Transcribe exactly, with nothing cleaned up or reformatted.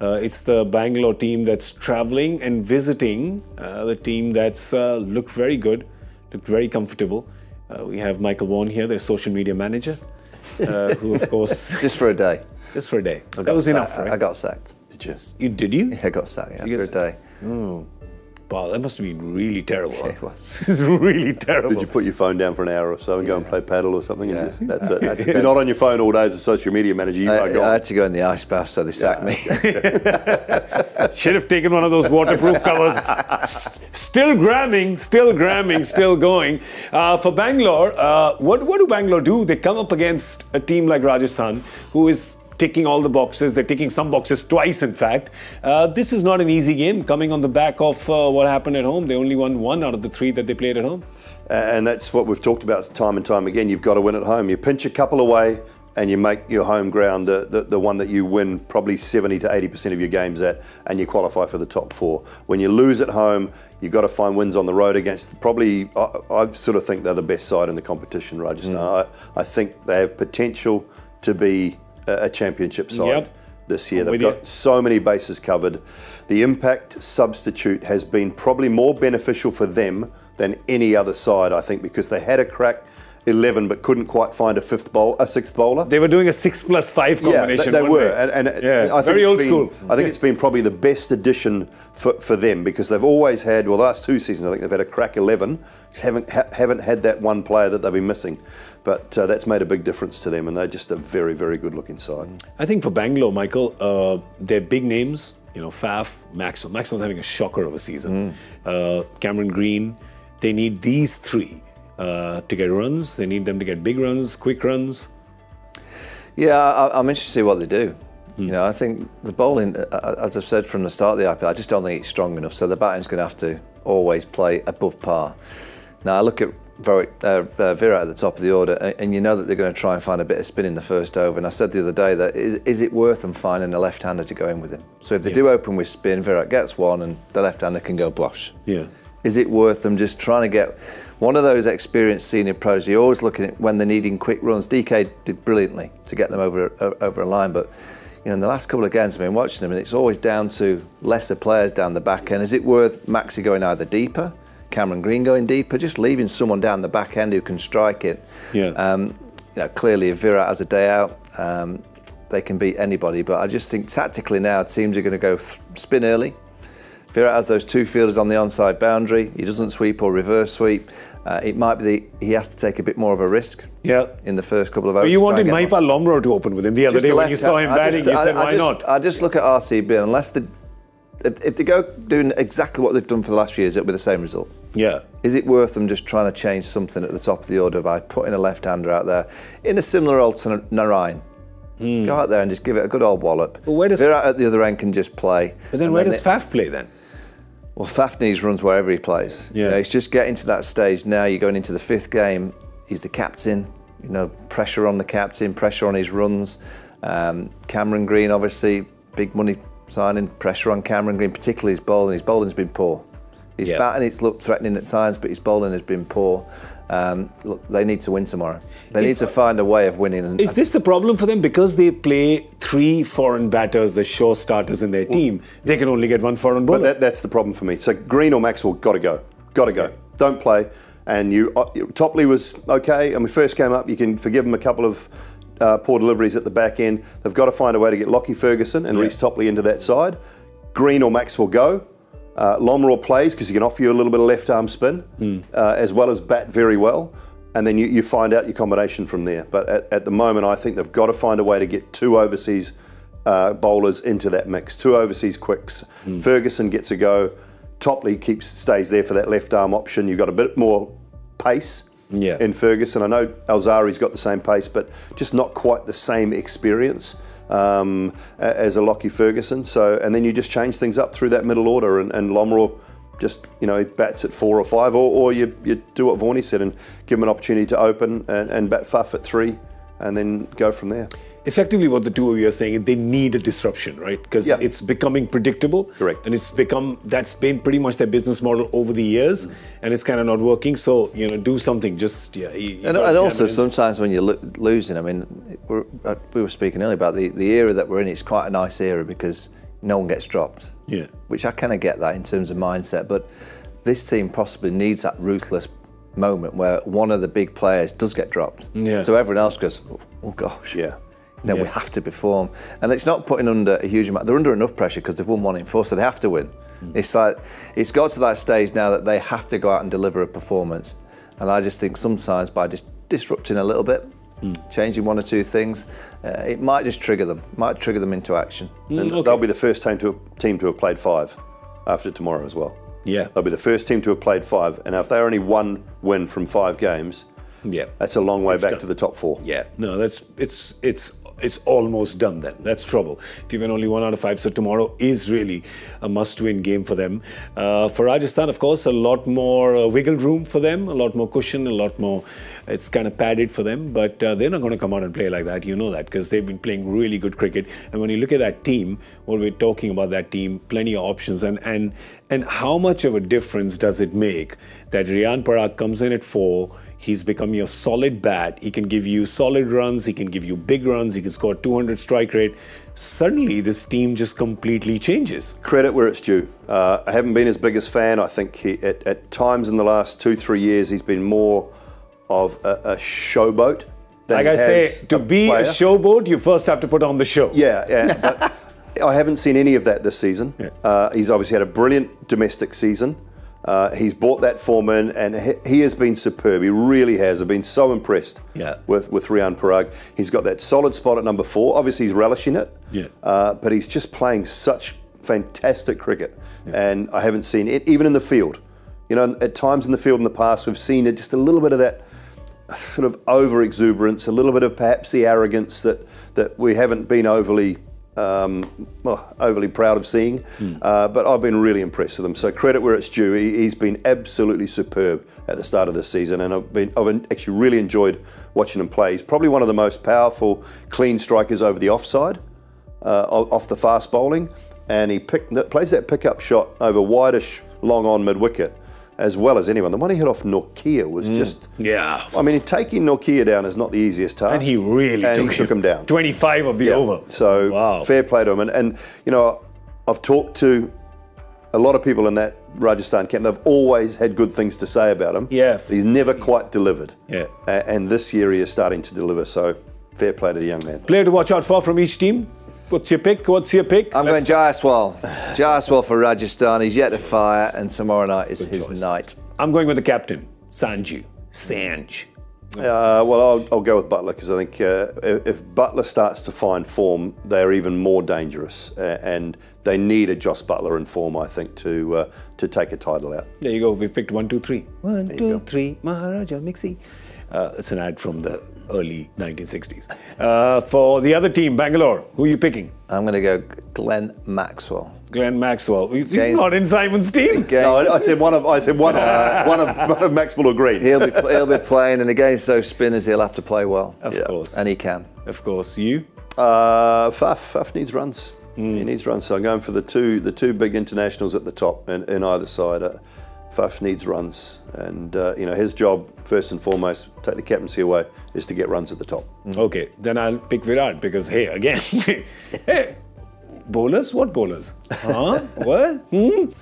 Uh, it's the Bangalore team that's traveling and visiting uh, the team that's uh, looked very good, looked very comfortable. Uh, we have Michael Vaughan here, their social media manager, uh, who of course... just for a day. Just for a day. That was enough, right? I got sacked. Did you? You did you? Yeah, I got sacked, yeah, for a day. Oh. Wow, that must have been really terrible. Yeah, it was. It was really terrible. Did you put your phone down for an hour or so and yeah. go and play paddle or something? Yeah. And just, that's it. That's, yeah. You're not on your phone all day as a social media manager. You I, I had to go in the ice bath, so they sacked yeah. me. Should have taken one of those waterproof covers. Still grabbing, still grabbing, still going. Uh, for Bangalore, uh, what, what do Bangalore do? They come up against a team like Rajasthan, who is... ticking all the boxes. They're ticking some boxes twice, in fact. Uh, this is not an easy game, coming on the back of uh, what happened at home. They only won one out of the three that they played at home. And that's what we've talked about time and time again. You've got to win at home. You pinch a couple away and you make your home ground the, the, the one that you win probably seventy to eighty percent of your games at, and you qualify for the top four. When you lose at home, you've got to find wins on the road against probably, I, I sort of think they're the best side in the competition, Rajasthan. Mm. I, I think they have potential to be a championship side yep. this year. They've got you. so many bases covered. The impact substitute has been probably more beneficial for them than any other side, I think, because they had a crack eleven but couldn't quite find a fifth bowl, a sixth bowler. They were doing a six plus five combination. Yeah, they, they were. They? And, and yeah. I think very old been, school. I think yeah. it's been probably the best addition for, for them, because they've always had, well, the last two seasons I think they've had a crack eleven, just haven't ha haven't had that one player that they've been missing. But uh, that's made a big difference to them, and they're just a very, very good looking side. I think for Bangalore, Michael, uh, they're big names. You know, Faf, Maxwell. Maxwell's having a shocker of a season. Mm. Uh, Cameron Green. They need these three. Uh, to get runs, they need them to get big runs, quick runs. Yeah, I, I'm interested to see what they do. Mm. You know, I think the bowling, as I've said from the start of the I P L, I just don't think it's strong enough. So the batting's going to have to always play above par. Now I look at Virat, uh, Virat at the top of the order, and, and you know that they're going to try and find a bit of spin in the first over. And I said the other day that is, is it worth them finding a left-hander to go in with him? So if they yeah. do open with spin, Virat gets one, and the left-hander can go blosh. Yeah. Is it worth them just trying to get one of those experienced senior pros? You're always looking at when they're needing quick runs. D K did brilliantly to get them over over a line, but you know, in the last couple of games I've been watching them, and it's always down to lesser players down the back end. Is it worth Maxi going either deeper, Cameron Green going deeper, just leaving someone down the back end who can strike it? Yeah. Um, you know, clearly if Virat has a day out, um, they can beat anybody. But I just think tactically now teams are going to go th spin early. Virat has those two fielders on the onside boundary. He doesn't sweep or reverse sweep. Uh, it might be the, he has to take a bit more of a risk. Yeah. In the first couple of overs. But you wanted Maipa Lomro to open with him the other day when you saw him batting. You said, why not? I just look at R C B, unless they, if, if they go doing exactly what they've done for the last few years, it'll be the same result. Yeah. Is it worth them just trying to change something at the top of the order by putting a left-hander out there in a similar old to Narayan? Mm. Go out there and just give it a good old wallop. But where does Virat at the other end can just play. But then where does Faf play then? Well, Faf needs runs wherever he plays. Yeah. You know, it's just getting to that stage now. You're going into the fifth game. He's the captain. You know, pressure on the captain, pressure on his runs. Um, Cameron Green, obviously, big money signing. Pressure on Cameron Green, particularly his bowling. His bowling's been poor. His yeah. batting, it's looked threatening at times, but his bowling has been poor. Um, look, they need to win tomorrow. They need to find a way of winning. And is this the problem for them? Because they play three foreign batters as sure starters in their team, they can only get one foreign bowler. But that, that's the problem for me. So Green or Maxwell, got to go. Got to go. Don't play. And you, uh, Topley was okay. And we first came up, you can forgive him a couple of uh, poor deliveries at the back end. They've got to find a way to get Lockie Ferguson and yeah. Reece Topley into that side. Green or Maxwell, go. Uh, Lomro plays because he can offer you a little bit of left arm spin, mm. uh, as well as bat very well, and then you, you find out your combination from there. But at, at the moment, I think they've got to find a way to get two overseas uh, bowlers into that mix, two overseas quicks. Mm. Ferguson gets a go, Topley keeps stays there for that left arm option. You've got a bit more pace yeah. in Ferguson. I know Alzari's got the same pace, but just not quite the same experience. Um, as a Lockie Ferguson, so and then you just change things up through that middle order, and, and Lomro just you know bats at four or five, or, or you, you do what Vaughan said and give him an opportunity to open and, and bat Faf at three, and then go from there. Effectively, what the two of you are saying is they need a disruption, right? Because yeah. it's becoming predictable, correct? And it's become that's been pretty much their business model over the years, mm. and it's kind of not working. So you know, do something. Just yeah. You, and and also sometimes when you're lo losing, I mean, we're, we were speaking earlier about the the era that we're in. It's quite a nice era because no one gets dropped. Yeah. Which I kind of get that in terms of mindset, but this team possibly needs that ruthless moment where one of the big players does get dropped. Yeah. So everyone else goes, oh gosh. Yeah. You know, yeah. we have to perform. And it's not putting under a huge amount. They're under enough pressure because they've won one in four, so they have to win. Mm. It's like, it's got to that stage now that they have to go out and deliver a performance. And I just think sometimes by just disrupting a little bit, mm. changing one or two things, uh, it might just trigger them, might trigger them into action. Mm, and okay. They'll be the first team to, team to have played five after tomorrow as well. Yeah. They'll be the first team to have played five. And if they're only one win from five games, yeah, that's a long way it's back done. to the top four. Yeah. No, that's it's it's it's almost done then. That's trouble. If you win only one out of five, so tomorrow is really a must-win game for them. Uh, for Rajasthan, of course, a lot more uh, wiggle room for them, a lot more cushion, a lot more. It's kind of padded for them, but uh, they're not going to come out and play like that. You know that because they've been playing really good cricket. And when you look at that team, what we're talking about that team, plenty of options, and and and how much of a difference does it make that Riyan Parag comes in at four? He's become your solid bat. He can give you solid runs. He can give you big runs. He can score two hundred strike rate. Suddenly, this team just completely changes. Credit where it's due. Uh, I haven't been his biggest fan. I think he, at, at times in the last two, three years, he's been more of a, a showboat than he has a player. Like I say, to be a showboat, you first have to put on the show. Yeah, yeah. But I haven't seen any of that this season. Yeah. Uh, he's obviously had a brilliant domestic season. Uh, he's brought that form in, and he, he has been superb. He really has. I've been so impressed yeah. with, with Riyan Parag. He's got that solid spot at number four. Obviously, he's relishing it, yeah. uh, but he's just playing such fantastic cricket. Yeah. And I haven't seen it, even in the field. You know, at times in the field in the past, we've seen just a little bit of that sort of over-exuberance, a little bit of perhaps the arrogance that, that we haven't been overly... Um, well, overly proud of seeing, mm. uh, but I've been really impressed with him. So credit where it's due. He, he's been absolutely superb at the start of this season, and I've been, I've actually really enjoyed watching him play. He's probably one of the most powerful clean strikers over the offside, uh, off the fast bowling, and he pick, plays that pick-up shot over wideish, long on mid-wicket, as well as anyone. The one he hit off Norkia was mm. just... Yeah. I mean, taking Norkia down is not the easiest task. And he really and took, he took him down. twenty-five of the yeah. over. So, wow. fair play to him. And, and, you know, I've talked to a lot of people in that Rajasthan camp. They've always had good things to say about him. Yeah. But he's never quite delivered. Yeah. Uh, and this year he is starting to deliver. So, fair play to the young man. Player to watch out for from each team? What's your pick? What's your pick? I'm Let's going Jaiswal. Jaiswal for Rajasthan. He's yet to fire, and tomorrow night is Good his choice. night. I'm going with the captain, Sanju. Sanj. Uh, well, I'll, I'll go with Buttler because I think uh, if Buttler starts to find form, they're even more dangerous, uh, and they need a Jos Buttler in form, I think, to uh, to take a title out. There you go. We've picked one, two, three. One, two, go. three. Maharaja Mixi. Uh, it's an ad from the early nineteen sixties. Uh, for the other team, Bangalore, who are you picking? I'm going to go Glenn Maxwell. Glenn Maxwell. He's Against, not in Simon's team. Against, no, I, I said one of I said one uh, of, one of, one of Maxwell or Green. He'll be he'll be playing, and against those spinners, he'll have to play well. Of yeah. course, and he can. Of course, you. Uh, Faf Faf needs runs. Mm. He needs runs. So I'm going for the two the two big internationals at the top, in, in either side. Uh, Faf needs runs, and uh, you know his job first and foremost, take the captaincy away, is to get runs at the top. Mm-hmm. Okay, then I'll pick Virat because hey, again, hey, bowlers, what bowlers? Huh? What? Hmm?